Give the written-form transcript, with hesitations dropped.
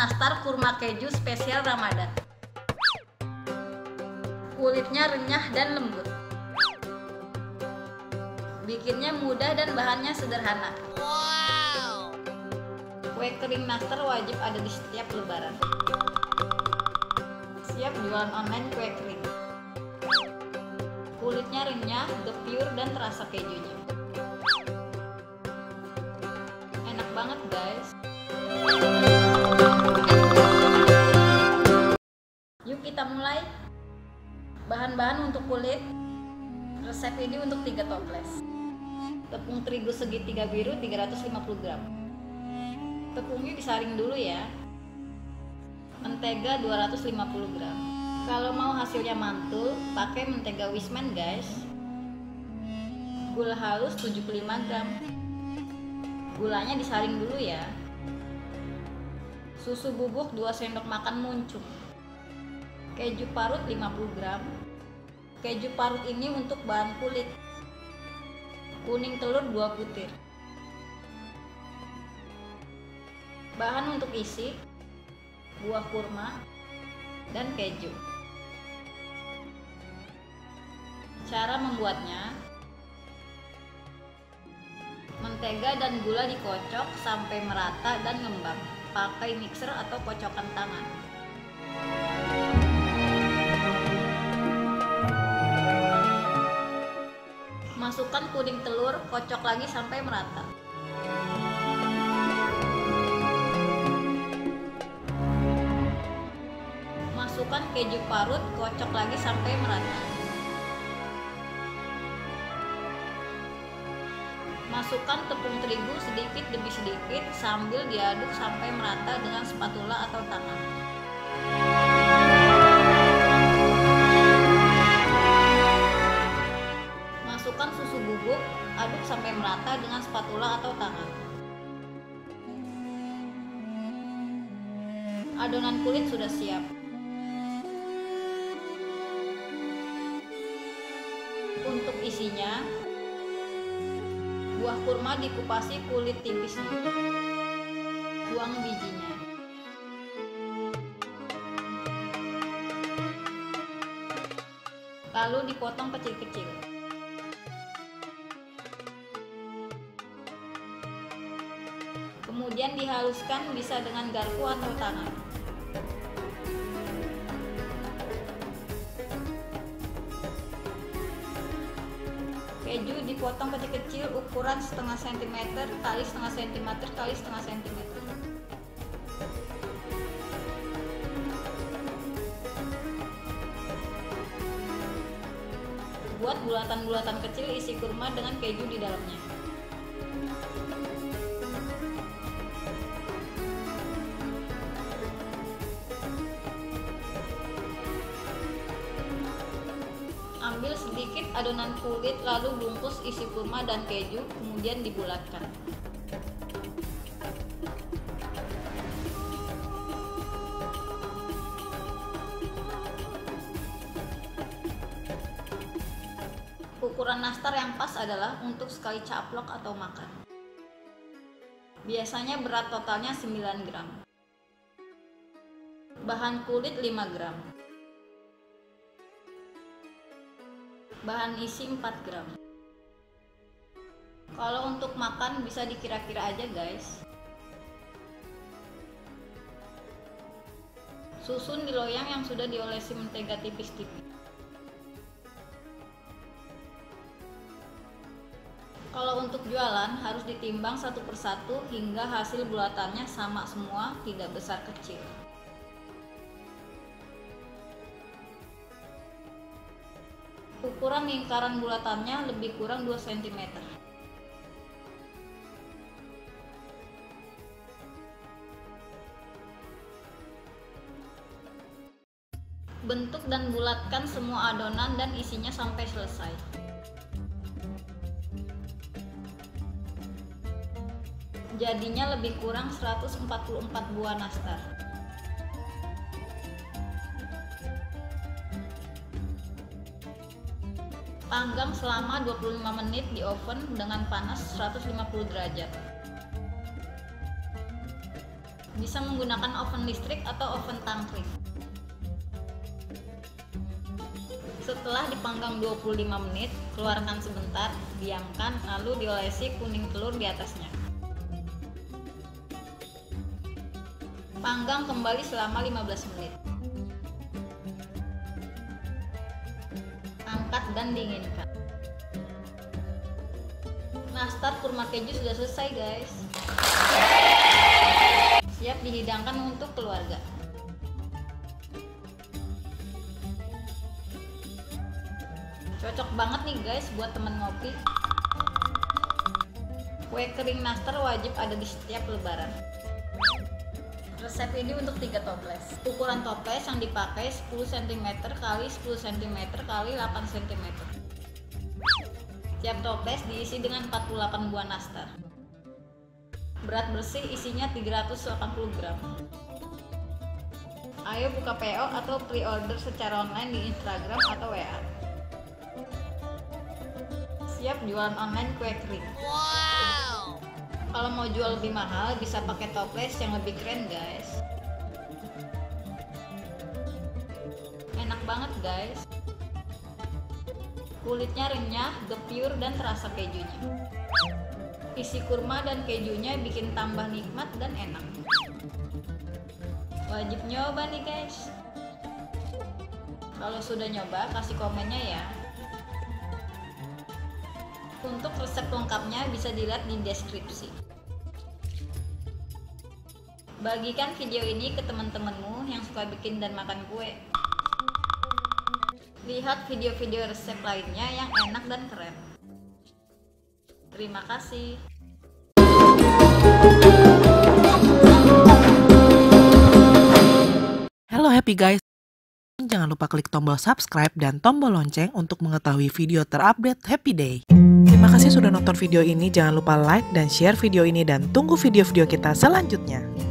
Nastar kurma keju spesial Ramadan. Kulitnya renyah dan lembut. Bikinnya mudah dan bahannya sederhana. Wow. Kue kering Nastar wajib ada di setiap lebaran. Siap jualan online kue kering. Kulitnya renyah, gepyur dan terasa kejunya. Enak banget, guys. Yuk kita mulai. Bahan-bahan untuk kulit. Resep ini untuk 3 toples. Tepung terigu segitiga biru 350 gram. Tepungnya disaring dulu ya. Mentega 250 gram. Kalau mau hasilnya mantul, pakai mentega Wisjman guys. Gula halus 75 gram. Gulanya disaring dulu ya. Susu bubuk 2 sendok makan muncung. Keju parut 50 gram. Keju parut ini untuk bahan kulit. Kuning telur 2 butir. Bahan untuk isi, buah kurma dan keju. Cara membuatnya, mentega dan gula dikocok sampai merata dan ngembang. Pakai mixer atau kocokan tangan. Masukkan kuning telur, kocok lagi sampai merata. Masukkan keju parut, kocok lagi sampai merata. Masukkan tepung terigu sedikit demi sedikit sambil diaduk sampai merata dengan spatula atau tangan. Masukkan susu bubuk, aduk sampai merata dengan spatula atau tangan. Adonan kulit sudah siap. Untuk isinya, buah kurma dikupasi kulit tipisnya. Buang bijinya. Lalu dipotong kecil-kecil. Kemudian dihaluskan bisa dengan garpu atau tangan. Keju dipotong kecil-kecil ukuran setengah sentimeter kali setengah sentimeter kali setengah sentimeter. Buat bulatan-bulatan kecil isi kurma dengan keju di dalamnya. Ambil sedikit adonan kulit lalu bungkus isi kurma dan keju kemudian dibulatkan. Ukuran nastar yang pas adalah untuk sekali caplok atau makan. Biasanya berat totalnya 9 gram. Bahan kulit 5 gram. Bahan isi 4 gram. Kalau untuk makan bisa dikira-kira aja guys. Susun di loyang yang sudah diolesi mentega tipis-tipis. Kalau untuk jualan harus ditimbang satu persatu hingga hasil bulatannya sama semua, tidak besar kecil. Ukuran lingkaran bulatannya lebih kurang 2 cm. Bentuk dan bulatkan semua adonan dan isinya sampai selesai. Jadinya lebih kurang 144 buah nastar. Panggang selama 25 menit di oven dengan panas 150 derajat. Bisa menggunakan oven listrik atau oven tangkring. Setelah dipanggang 25 menit, keluarkan sebentar, diamkan, lalu diolesi kuning telur di atasnya. Panggang kembali selama 15 menit. Angkat dan dinginkan. Nastar kurma keju sudah selesai, guys. Siap dihidangkan untuk keluarga. Cocok banget nih guys buat temen ngopi. Kue kering nastar wajib ada di setiap lebaran. Resep ini untuk 3 toples. Ukuran toples yang dipakai 10 cm x 10 cm x 8 cm. Tiap toples diisi dengan 48 buah nastar. Berat bersih isinya 380 gram. Ayo buka PO atau pre-order secara online di Instagram atau WA. Siap jualan online kue kering. Wow. Kalau mau jual lebih mahal bisa pakai toples yang lebih keren, guys. Enak banget, guys. Kulitnya renyah, gepyur dan terasa kejunya. Isi kurma dan kejunya bikin tambah nikmat dan enak. Wajib nyoba nih, guys. Kalau sudah nyoba kasih komennya ya. Untuk resep lengkapnya bisa dilihat di deskripsi. Bagikan video ini ke teman-temanmu yang suka bikin dan makan kue. Lihat video-video resep lainnya yang enak dan keren. Terima kasih. Hello happy guys. Jangan lupa klik tombol subscribe dan tombol lonceng untuk mengetahui video terupdate Happy Day. Terima kasih sudah nonton video ini, jangan lupa like dan share video ini dan tunggu video-video kita selanjutnya.